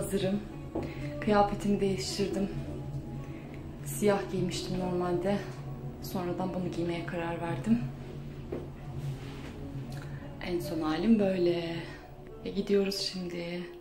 hazırım. Kıyafetimi değiştirdim. Siyah giymiştim normalde. Sonradan bunu giymeye karar verdim. En son halim böyle. Gidiyoruz şimdi.